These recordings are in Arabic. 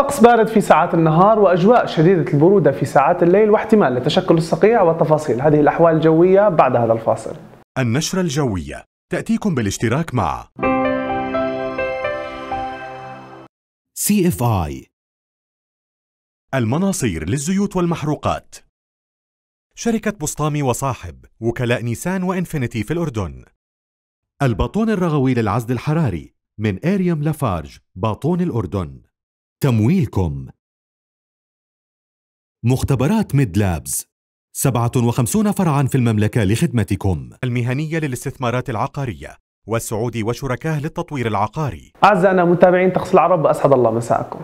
طقس بارد في ساعات النهار وأجواء شديدة البرودة في ساعات الليل، واحتمال لتشكل الصقيع والتفاصيل. هذه الأحوال الجوية بعد هذا الفاصل. النشرة الجوية تأتيكم بالاشتراك مع سي اف اي، المناصير للزيوت والمحروقات، شركة بسطامي وصاحب، وكلاء نيسان وإنفينيتي في الأردن، الباطون الرغوي للعزل الحراري من إيريام لافارج، باطون الأردن. تمويلكم مختبرات ميد لابز، 57 فرعاً في المملكة لخدمتكم، المهنية للاستثمارات العقارية، والسعودي وشركاه للتطوير العقاري. أعزائنا متابعين طقس العرب، أسعد الله مساءكم.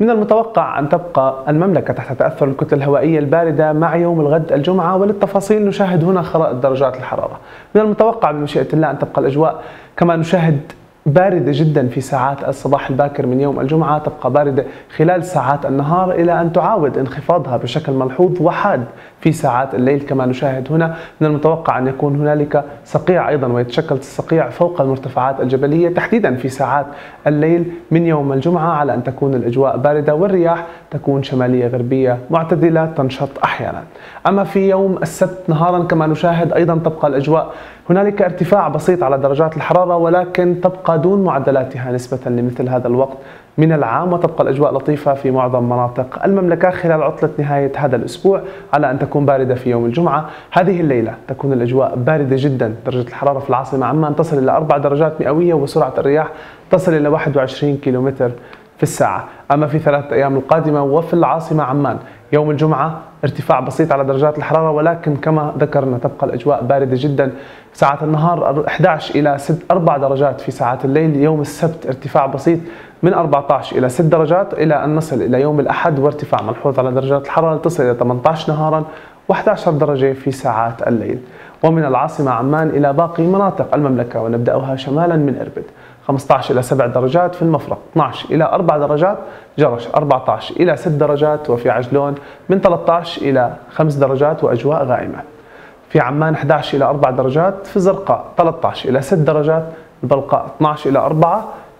من المتوقع أن تبقى المملكة تحت تأثر الكتلة الهوائية الباردة مع يوم الغد الجمعة، وللتفاصيل نشاهد هنا خرائط درجات الحرارة. من المتوقع بمشيئة الله أن تبقى الأجواء كما نشاهد باردة جدا في ساعات الصباح الباكر من يوم الجمعة، تبقى باردة خلال ساعات النهار إلى أن تعاود انخفاضها بشكل ملحوظ وحاد في ساعات الليل كما نشاهد هنا. من المتوقع أن يكون هنالك صقيع أيضا، ويتشكل الصقيع فوق المرتفعات الجبلية تحديدا في ساعات الليل من يوم الجمعة، على أن تكون الأجواء باردة والرياح تكون شمالية غربية معتدلة تنشط أحيانا. أما في يوم السبت نهارا كما نشاهد أيضا تبقى الأجواء هنالك ارتفاع بسيط على درجات الحرارة، ولكن تبقى دون معدلاتها نسبة لمثل هذا الوقت من العام، وتبقى الأجواء لطيفة في معظم مناطق المملكة خلال عطلة نهاية هذا الأسبوع، على أن تكون باردة في يوم الجمعة. هذه الليلة تكون الأجواء باردة جدا، درجة الحرارة في العاصمة عمان تصل إلى 4 درجات مئوية، وسرعة الرياح تصل إلى 21 كيلومتر في الساعة. أما في 3 أيام القادمة وفي العاصمة عمان، يوم الجمعة ارتفاع بسيط على درجات الحرارة، ولكن كما ذكرنا تبقى الأجواء باردة جدا ساعات النهار، 11 إلى 4 درجات في ساعات الليل. يوم السبت ارتفاع بسيط من 14 إلى 6 درجات، إلى أن نصل إلى يوم الأحد وارتفاع ملحوظ على درجات الحرارة تصل إلى 18 نهارا و11 درجة في ساعات الليل. ومن العاصمة عمان إلى باقي مناطق المملكة، ونبدأها شمالا من إربد، 15 إلى 7 درجات في المفرق، 12 إلى 4 درجات، جرش 14 إلى 6 درجات، وفي عجلون من 13 إلى 5 درجات وأجواء غائمة. في عمان 11 إلى 4 درجات، في الزرقاء 13 إلى 6 درجات، البلقاء 12 إلى 4،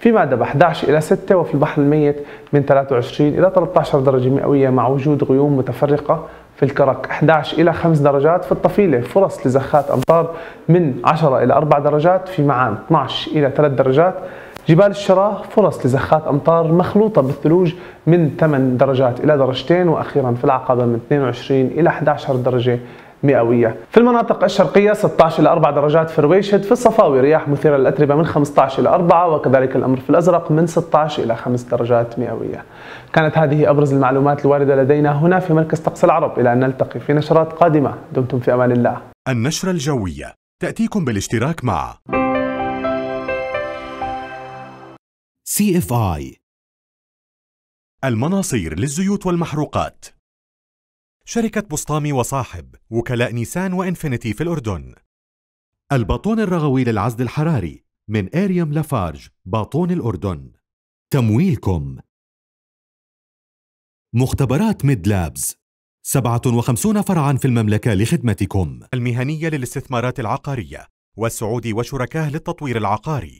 في مأدبة 11 إلى 6، وفي البحر الميت من 23 إلى 13 درجة مئوية مع وجود غيوم متفرقة. في الكرك 11 إلى 5 درجات، في الطفيلة فرص لزخات أمطار من 10 إلى 4 درجات، في معان 12 إلى 3 درجات، جبال الشراء فرص لزخات أمطار مخلوطة بالثلوج من 8 درجات إلى درجتين، وأخيرا في العقبة من 22 إلى 11 درجة مئوية. في المناطق الشرقية 16 إلى 4 درجات في رويشد، في الصفاوي رياح مثيرة للأتربة من 15 إلى 4، وكذلك الأمر في الأزرق من 16 إلى 5 درجات مئوية. كانت هذه أبرز المعلومات الواردة لدينا هنا في مركز طقس العرب، إلى أن نلتقي في نشرات قادمة، دمتم في أمان الله. النشرة الجوية تأتيكم بالاشتراك مع سي اف اي، المناصير للزيوت والمحروقات، شركة بسطامي وصاحب، وكلاء نيسان وإنفينيتي في الأردن، الباطون الرغوي للعزل الحراري من إيريام لافارج، باطون الأردن. تمويلكم مختبرات ميد لابز، 57 فرعاً في المملكة لخدمتكم، المهنية للاستثمارات العقارية، والسعودي وشركاه للتطوير العقاري.